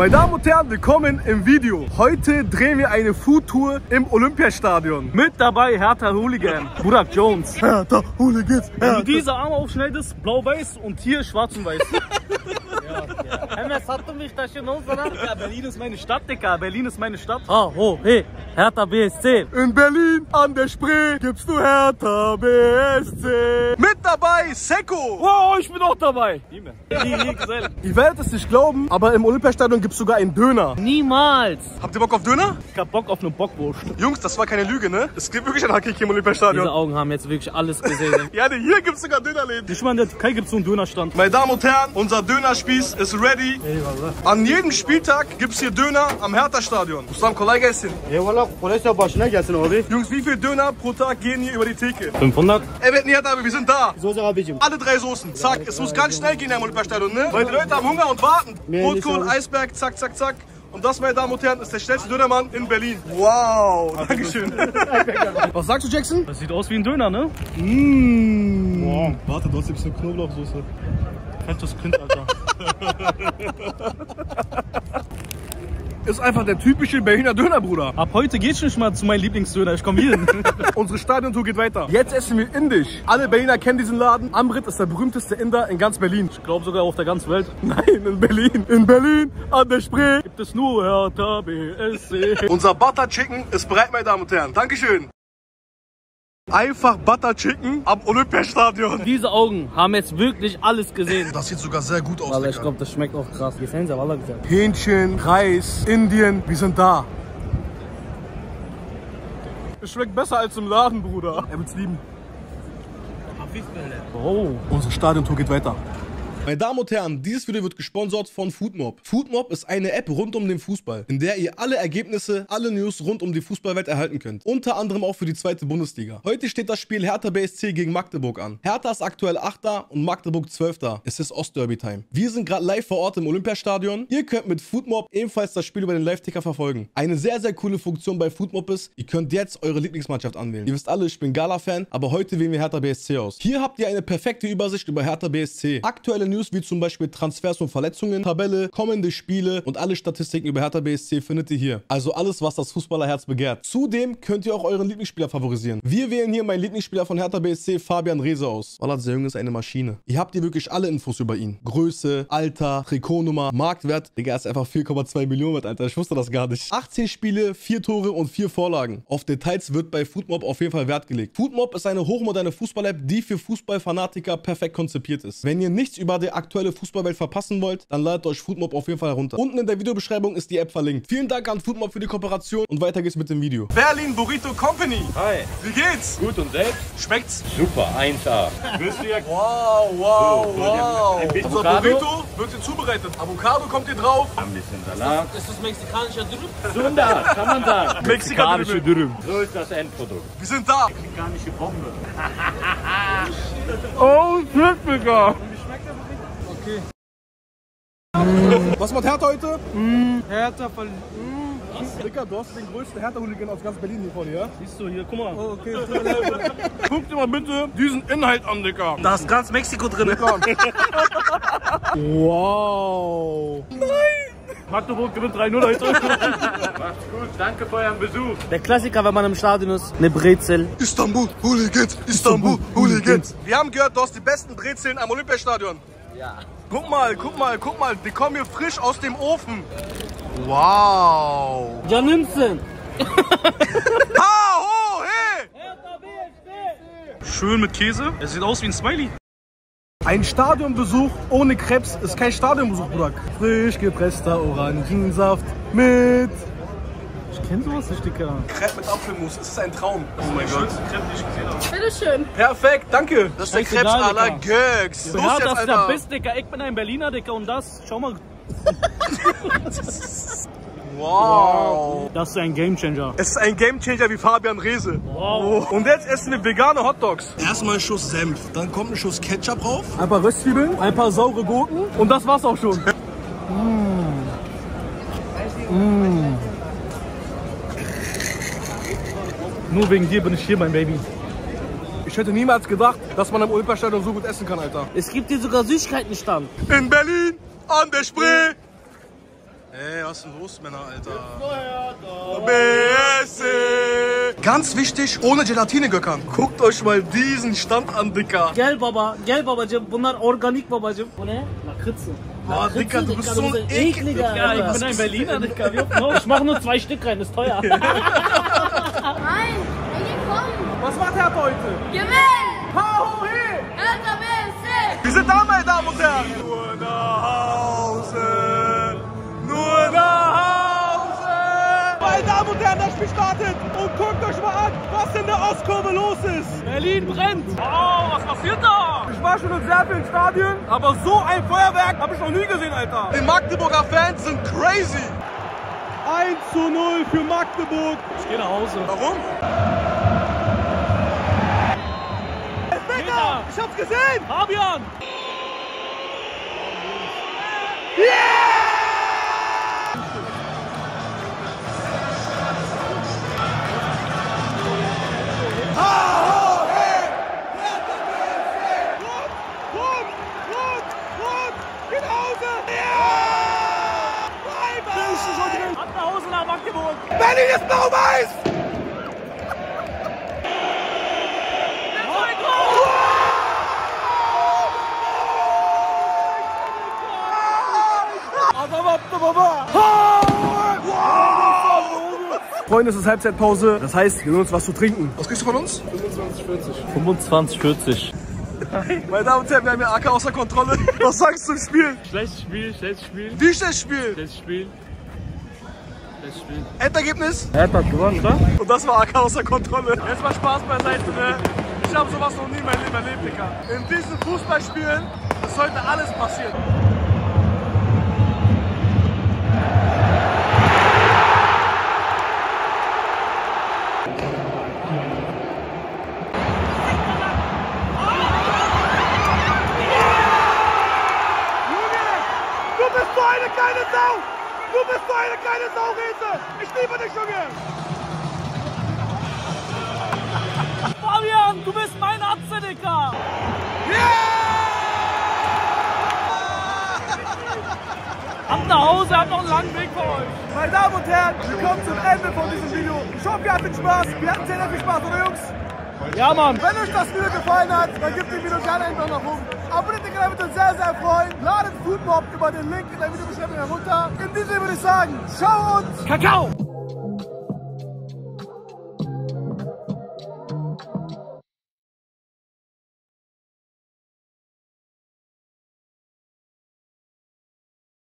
Meine Damen und Herren, willkommen im Video. Heute drehen wir eine Foodtour im Olympiastadion. Mit dabei Hertha Hooligan, Burak Jones. Hertha Hooligans. Wenn du diese Arme aufschneidest, blau-weiß und hier schwarz und weiß. Ja, Berlin ist meine Stadt, Digga. Berlin ist meine Stadt. Oh, hey, Hertha BSC. In Berlin an der Spree gibst du Hertha BSC. Mit dabei Seko. Wow, ich bin auch dabei. Ihr werdet es nicht glauben, aber im Olympiastadion gibt es sogar einen Döner. Niemals. Habt ihr Bock auf Döner? Ich hab Bock auf eine Bockwurst. Jungs, das war keine Lüge, ne? Es gibt wirklich einen Hakiki im Olympiastadion. Diese Augen haben jetzt wirklich alles gesehen. Ja, denn hier gibt es sogar Dönerläden. Ich meine, in der Türkei gibt es so einen Dönerstand. Meine Damen und Herren, unser Dönerspieß ist ready. An jedem Spieltag gibt es hier Döner am Hertha-Stadion. Jungs, wie viel Döner pro Tag gehen hier über die Theke? 500. Ey, wir sind da. Alle drei Soßen. Zack, es muss ganz schnell gehen im Olympiastadion, ne? Weil die Leute haben Hunger und warten. Rotkohl, Eisberg, zack, zack, zack. Und das, meine Damen und Herren, ist der schnellste Dönermann in Berlin. Wow, dankeschön. Was sagst du, Jackson? Das sieht aus wie ein Döner, ne? Mmh. Wow. Warte, du hast ein bisschen Knoblauchsoße. Fettes Kind, Alter. Ist einfach der typische Berliner Döner, Bruder. Ab heute geht's nicht mal zu meinem Lieblingsdöner. Ich komme hier hin. Unsere Stadiontour geht weiter. Jetzt essen wir indisch. Alle Berliner kennen diesen Laden. Amrit ist der berühmteste Inder in ganz Berlin. Ich glaube sogar auf der ganzen Welt. Nein, in Berlin. In Berlin an der Spree gibt es nur Hertha BSC. Unser Butter Chicken ist bereit, meine Damen und Herren. Dankeschön. Einfach Butter Chicken am Olympiastadion. Diese Augen haben jetzt wirklich alles gesehen. Das sieht sogar sehr gut aus. Ich glaube, das schmeckt auch krass. Hähnchen, Reis, Indien, wir sind da. Es schmeckt besser als im Laden, Bruder. Er wird's lieben. Oh. Unsere Stadiontour geht weiter. Meine Damen und Herren, dieses Video wird gesponsert von Foodmob. Foodmob ist eine App rund um den Fußball, in der ihr alle Ergebnisse, alle News rund um die Fußballwelt erhalten könnt. Unter anderem auch für die zweite Bundesliga. Heute steht das Spiel Hertha BSC gegen Magdeburg an. Hertha ist aktuell 8. und Magdeburg 12. Es ist Ostderby-Time. Wir sind gerade live vor Ort im Olympiastadion. Ihr könnt mit Foodmob ebenfalls das Spiel über den Live-Ticker verfolgen. Eine sehr, sehr coole Funktion bei Foodmob ist, ihr könnt jetzt eure Lieblingsmannschaft anwählen. Ihr wisst alle, ich bin Gala-Fan, aber heute wählen wir Hertha BSC aus. Hier habt ihr eine perfekte Übersicht über Hertha BSC. Aktuelle News wie zum Beispiel Transfers und Verletzungen, Tabelle, kommende Spiele und alle Statistiken über Hertha BSC findet ihr hier. Also alles, was das Fußballerherz begehrt. Zudem könnt ihr auch euren Lieblingsspieler favorisieren. Wir wählen hier meinen Lieblingsspieler von Hertha BSC, Fabian Reese, aus. Wallah, dieser Junge ist eine Maschine. Ihr habt hier wirklich alle Infos über ihn. Größe, Alter, Trikotnummer, Marktwert. Digga, er ist einfach 4,2 Millionen wert, Alter. Ich wusste das gar nicht. 18 Spiele, 4 Tore und 4 Vorlagen. Auf Details wird bei Foodmob auf jeden Fall Wert gelegt. Foodmob ist eine hochmoderne Fußball-App, die für Fußballfanatiker perfekt konzipiert ist. Wenn ihr nichts über die aktuelle Fußballwelt verpassen wollt, dann ladet euch Foodmob auf jeden Fall herunter. Unten in der Videobeschreibung ist die App verlinkt. Vielen Dank an Foodmob für die Kooperation und weiter geht's mit dem Video. Berlin Burrito Company. Hi. Wie geht's? Gut und selbst? Schmeckt's? Super, 1A. Wow, wow, so, wow. Unser Burrito wird hier zubereitet. Avocado kommt hier drauf. Ein bisschen Salat. Ist das mexikanischer Dürüm? Sunda, kann man sagen. Mexikanische Dürüm. So ist das Endprodukt. Wir sind da. Mexikanische Bombe. Oh, Glückwünsche. Okay. Was macht Hertha heute? Hertha verliert. Dicker, du hast den größten Hertha-Hooligan aus ganz Berlin hier vor dir, ja? Siehst du hier, guck mal. Oh, okay. Guck dir mal bitte diesen Inhalt an, Dicker. Da ist ganz Mexiko drin. Wow. Nein. Magdeburg gewinnt 3-0 heute. Macht's gut, danke für euren Besuch. Der Klassiker, wenn man im Stadion ist, eine Brezel. Istanbul Hooligans, Istanbul Hooligans. Wir haben gehört, du hast die besten Brezeln am Olympiastadion. Ja. Guck mal, guck mal, guck mal, die kommen hier frisch aus dem Ofen. Wow. Ja, nimm's denn. Ha, ho, he. Schön mit Käse. Es sieht aus wie ein Smiley. Ein Stadionbesuch ohne Krebs ist kein Stadionbesuch, Bruder. Frisch gepresster Orangensaft mit... Ich kenn sowas nicht, Dicker. Crepe mit Apfelmus, es ist ein Traum. Oh mein Gott. Bitte schön. Perfekt, danke. Das ist der Crepe à la Göks. Ja, das ist der Biss, Dicker. Ich bin ein Berliner, Dicker. Und das, schau mal. Wow. Das ist ein Gamechanger. Es ist ein Gamechanger wie Fabian Reese. Wow. Und jetzt essen wir vegane Hotdogs. Erstmal ein Schuss Senf, dann kommt ein Schuss Ketchup drauf. Ein paar Röstzwiebeln, ein paar saure Gurken. Und das war's auch schon. Mmh. Mmh. Nur wegen dir bin ich hier, mein Baby. Ich hätte niemals gedacht, dass man am Olympiastadion so gut essen kann, Alter. Es gibt hier sogar Süßigkeitenstand. In Berlin an der Spree. Ey, was ist denn los, Männer, Alter? BSC! Ganz wichtig, ohne Gelatine Gökhan. Guckt euch mal diesen Stand an, Dicker. Gel babacım. Bunlar organik babacım. Bu ne? Lakritze. Boah, Dicker, du bist so ein ekliger. Ja, ich bin ein Berliner, Dicker. Ich mach nur 2 Stück rein, ist teuer. Nein, willkommen. Was macht Hertha heute? Gewinn! Hau he! Hertha BSC! Wir sind da, meine Damen und Herren. Nur nach Hause. Nur nach Hause! Meine Damen und Herren, das Spiel startet! Und guckt euch mal an, was in der Ostkurve los ist! Berlin brennt! Wow, was passiert da? Ich war schon in sehr vielen Stadien, aber so ein Feuerwerk habe ich noch nie gesehen, Alter! Die Magdeburger Fans sind crazy! 1:0 für Magdeburg! Ich gehe nach Hause. Warum? Elfmeter! Ich hab's gesehen! Fabian! Yeah! Berlin ist blau-weiß! Freunde, es ist Halbzeitpause. Das heißt, wir holen uns was zu trinken. Was kriegst du von uns? 25,40. 25,40. Meine Damen und Herren, wir haben ja AK außer Kontrolle. Was sagst du zum Spiel? Schlechtes Spiel, schlechtes Spiel. Wie schlechtes Spiel? Schlechtes Spiel. Endergebnis? Hertha hat gewonnen, oder? Und das war AK außer Kontrolle. Jetzt mal Spaß beiseite, ne? Ich habe sowas noch nie in meinem Leben erlebt, Digga. In diesen Fußballspielen ist heute alles passiert. Junge, du bist so eine kleine Sau! Du bist so eine kleine Saurese! Ich liebe dich, Junge! Fabian, du bist mein Abzenicker! Yeah! Ab nach Hause, habt noch einen langen Weg für euch! Meine Damen und Herren, willkommen zum Ende von diesem Video. Ich hoffe, ihr hattet Spaß. Wir hatten sehr viel Spaß, oder Jungs? Ja, Mann! Wenn euch das Video gefallen hat, dann gebt dem Video gerne einen Daumen nach oben. Abonniert den Kanal, wird uns sehr, sehr freuen. Ladet Foodmob über den Link in der Videobeschreibung herunter. In diesem würde ich sagen, ciao und Kakao!